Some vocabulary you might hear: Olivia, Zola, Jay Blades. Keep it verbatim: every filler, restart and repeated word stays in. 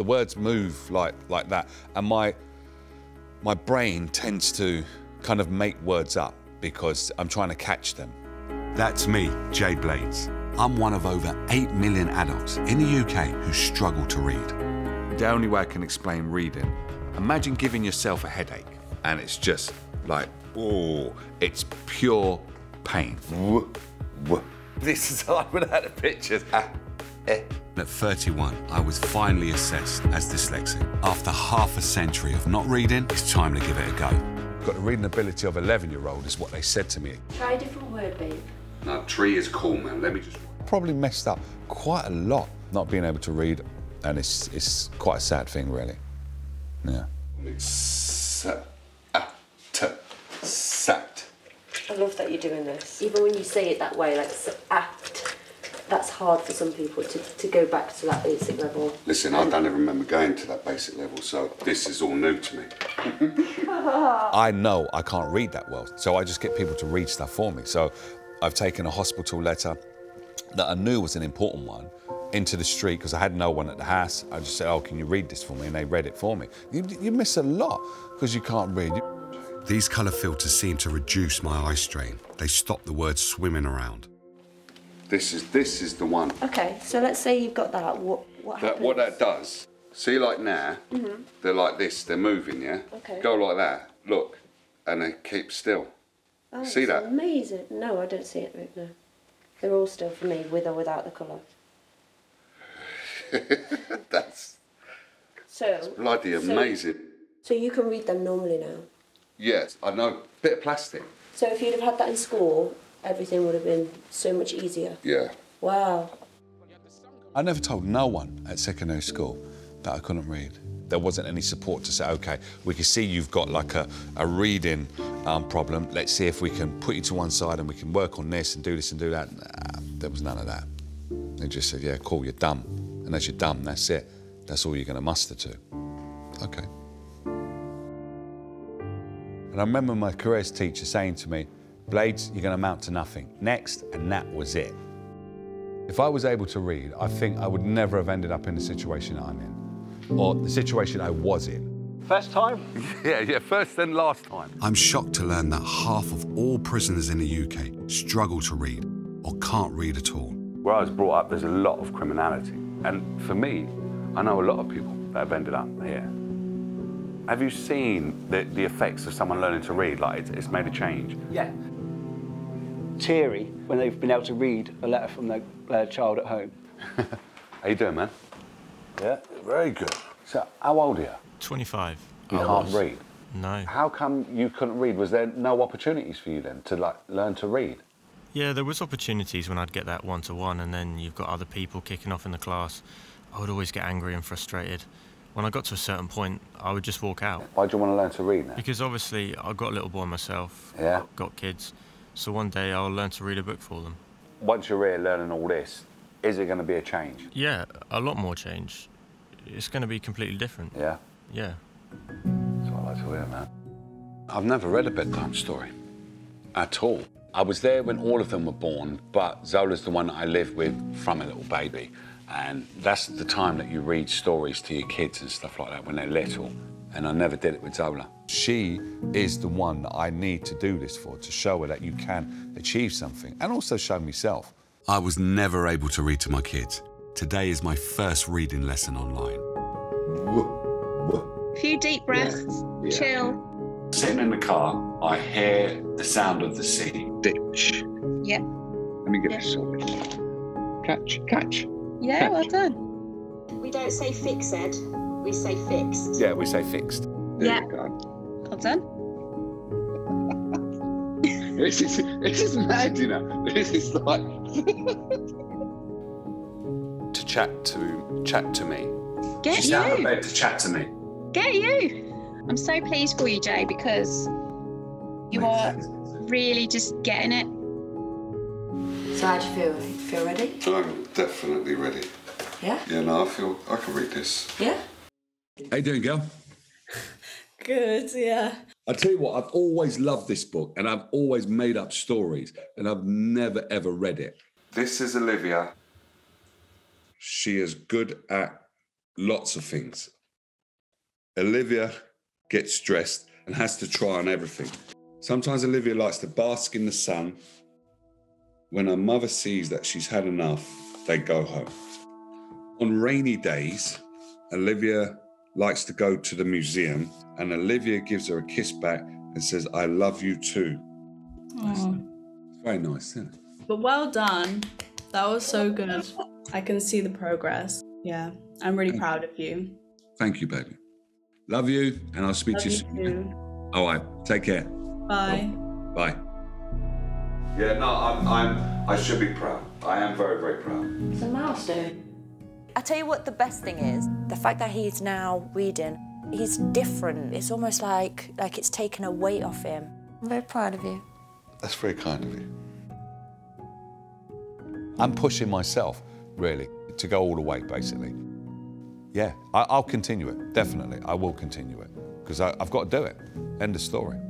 The words move like like that, and my my brain tends to kind of make words up because I'm trying to catch them. That's me, Jay Blades. I'm one of over eight million adults in the U K who struggle to read. The only way I can explain reading, imagine giving yourself a headache, and it's just like, oh, it's pure pain. This is like without the pictures. At thirty-one, I was finally assessed as dyslexic. After half a century of not reading, it's time to give it a go. Got the reading ability of an eleven-year-old is what they said to me. Try a different word, babe. No, tree is cool, man. Let me just... Probably messed up quite a lot, not being able to read, and it's, it's quite a sad thing, really. Yeah. Sat. I love that you're doing this. Even when you say it that way, like act, that's hard for some people to, to go back to that basic level. Listen, I don't even remember going to that basic level, so this is all new to me. I know I can't read that well, so I just get people to read stuff for me. So I've taken a hospital letter that I knew was an important one into the street because I had no one at the house. I just said, oh, can you read this for me? And they read it for me. You, you miss a lot because you can't read. These colour filters seem to reduce my eye strain. They stop the words swimming around. This is this is the one. OK, so let's say you've got that. What, what that, what that does, see like now, mm-hmm. They're like this, they're moving, yeah? OK. Go like that, look, and they keep still. Oh, see that? Amazing. No, I don't see it right now. They're all still for me, with or without the colour. that's, so, that's bloody amazing. So, so you can read them normally now? Yes, I know. Bit of plastic. So if you'd have had that in school, everything would have been so much easier? Yeah. Wow. I never told no one at secondary school that I couldn't read. There wasn't any support to say, OK, we can see you've got like a, a reading um, problem. Let's see if we can put you to one side and we can work on this and do this and do that. Nah, there was none of that. They just said, yeah, cool, you're dumb. And as you're dumb, that's it. That's all you're going to muster to. OK. And I remember my careers teacher saying to me, Blades, you're going to amount to nothing. Next, and that was it. If I was able to read, I think I would never have ended up in the situation I'm in, or the situation I was in. First time? yeah, yeah, first and last time. I'm shocked to learn that half of all prisoners in the U K struggle to read or can't read at all. Where I was brought up, there's a lot of criminality. And for me, I know a lot of people that have ended up here. Have you seen the, the effects of someone learning to read? Like, it's, it's made a change. Yeah. Teary when they've been able to read a letter from their uh, child at home. How you doing, man? Yeah, very good. So, how old are you? twenty-five. You I can't was. read? No. How come you couldn't read? Was there no opportunities for you then to, like, learn to read? Yeah, there was opportunities when I'd get that one-to-one, and then you've got other people kicking off in the class. I would always get angry and frustrated. When I got to a certain point, I would just walk out. Why do you want to learn to read now? Because obviously, I've got a little boy myself, yeah. I've got kids, so one day I'll learn to read a book for them. Once you're here learning all this, is it going to be a change? Yeah, a lot more change. It's going to be completely different. Yeah? Yeah. That's what I like to hear, man. I've never read a bedtime story at all. I was there when all of them were born, but Zola's the one that I lived with from a little baby. And that's the time that you read stories to your kids and stuff like that when they're little. And I never did it with Zola. She is the one that I need to do this for, to show her that you can achieve something, and also show myself. I was never able to read to my kids. Today is my first reading lesson online. A few deep breaths, yeah. Chill. Sitting in the car, I hear the sound of the sea. Ditch. Yep. Let me get yep. this sorted. Catch, catch. Yeah, well done. We don't say fixed, we say fixed. Yeah, we say fixed. There yeah. Well done. This is this is mad, you know. This is like to chat to chat to me. Get She's you. out of bed to chat to me. Get you. I'm so pleased for you, Jay, because you are really just getting it. So how do you feel? Feel ready? I'm definitely ready. Yeah? Yeah, no, I feel I can read this. Yeah? How you doing, girl? Good, yeah. I tell you what, I've always loved this book, and I've always made up stories, and I've never, ever read it. This is Olivia. She is good at lots of things. Olivia gets stressed and has to try on everything. Sometimes Olivia likes to bask in the sun. When her mother sees that she's had enough, they go home. On rainy days, Olivia likes to go to the museum, and Olivia gives her a kiss back and says, "I love you too." Aww. It's very nice, isn't it? But well done. That was so good. I can see the progress. Yeah, I'm really Thank proud you. of you. Thank you, baby. Love you, and I'll speak love to you, you soon. Too. All right, take care. Bye. Oh, bye. Yeah, no, I'm, I'm, I should be proud. I am very, very proud. It's a milestone. I tell you what the best thing is, the fact that he's now reading, he's different. It's almost like, like it's taken a weight off him. I'm very proud of you. That's very kind of you. I'm pushing myself, really, to go all the way, basically. Yeah, I, I'll continue it, definitely. I will continue it, because I've got to do it. End of story.